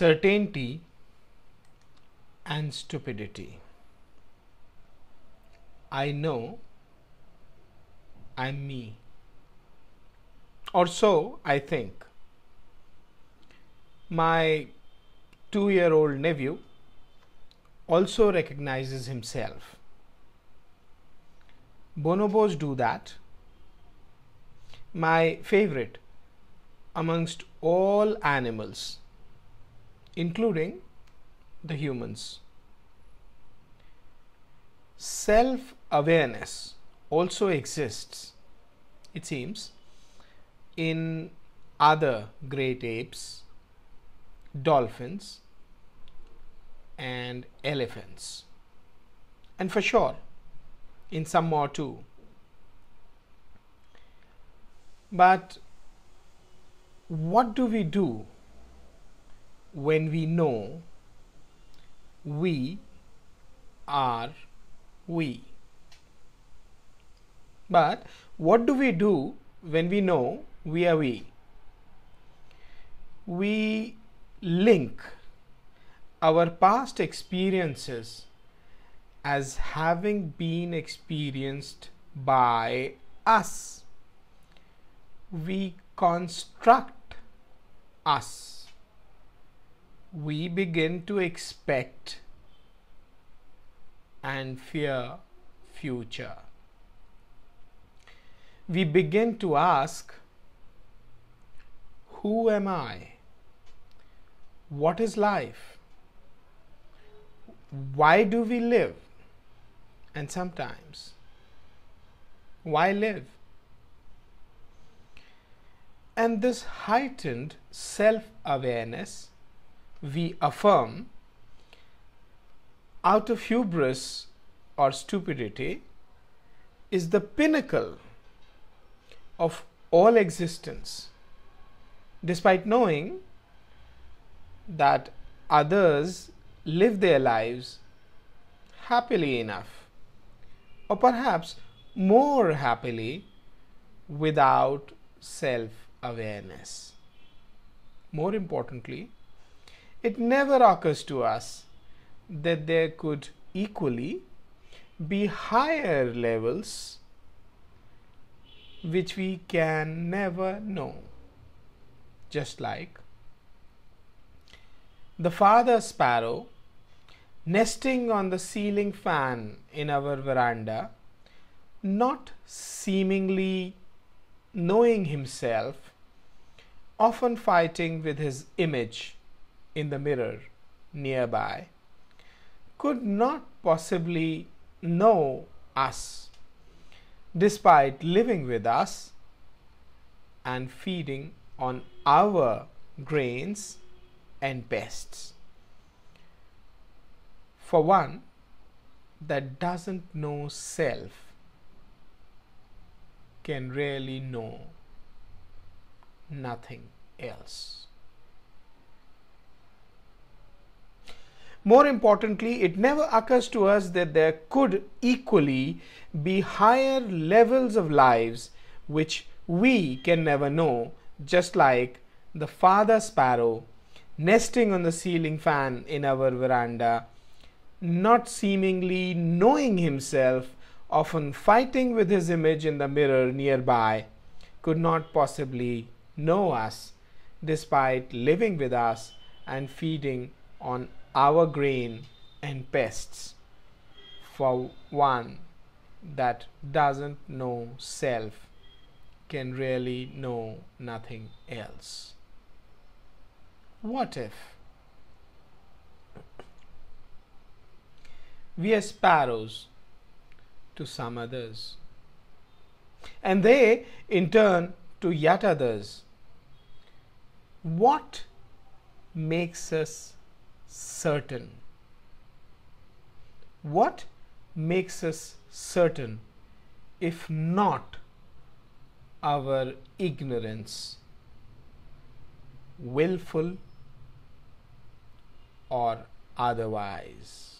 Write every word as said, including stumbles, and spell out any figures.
certainty and stupidity. I know I'm me, or so I think. My two-year-old nephew also recognizes himself. Bonobos do that. My favorite amongst all animals, including the humans. Self-awareness also exists, it seems, in other great apes, dolphins and elephants, and for sure in some more too. But what do we do when we know we are we? But what do we do when we know we are we? We link our past experiences as having been experienced by us. We construct us. We begin to expect and fear future. We begin to ask, who am I? What is life? Why do we live? And sometimes, why live? And this heightened self-awareness we affirm out of hubris or stupidity is the pinnacle of all existence, despite knowing that others live their lives happily enough, or perhaps more happily, without self-awareness. More importantly, it never occurs to us that there could equally be higher levels which we can never know. Just like the father sparrow nesting on the ceiling fan in our veranda, not seemingly knowing himself, often fighting with his image in the mirror nearby, could not possibly know us, despite living with us and feeding on our grains and pests. For one that doesn't know self can really know nothing else. More importantly, it never occurs to us that there could equally be higher levels of lives which we can never know, just like the father sparrow nesting on the ceiling fan in our veranda, not seemingly knowing himself, often fighting with his image in the mirror nearby, could not possibly know us, despite living with us and feeding on our grain and pests. For one that doesn't know self can really know nothing else. What if we are sparrows to some others, and they in turn to yet others? What makes us certain? What makes us certain if not our ignorance, willful or otherwise?